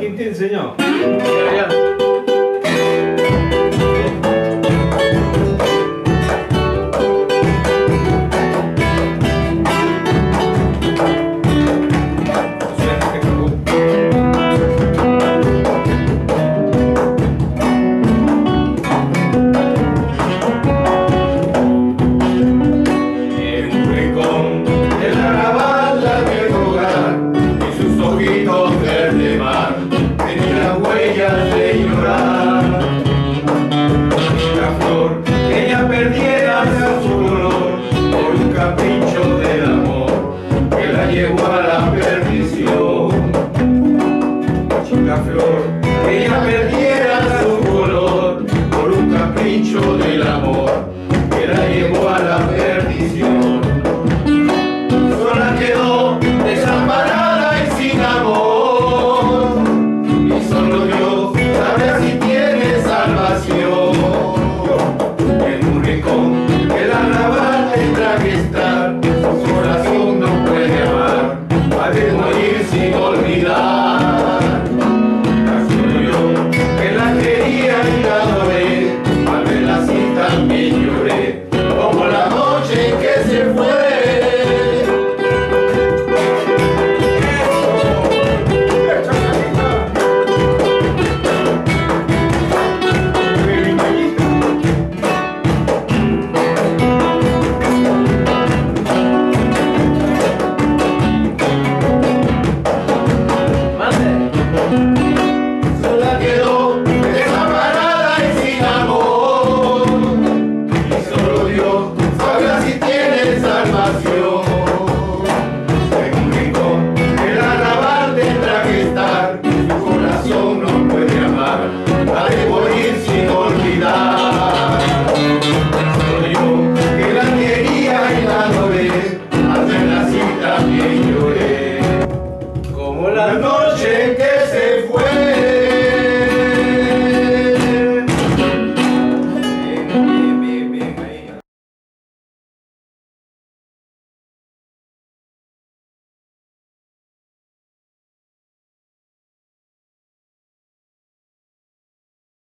¿Quién te enseñó? Tenía huellas de